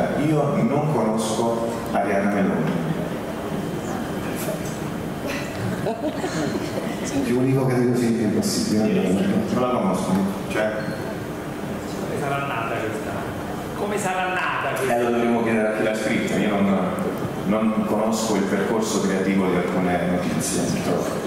dica io non conosco Arianna Meloni. L'unico che credo sia impossibile. Non la conosco. Cioè, come sarà nata questa? Come sarà nata questa? Lo dovremmo chiedere a chi l'ha scritta. Io non conosco il percorso creativo di alcune notizie.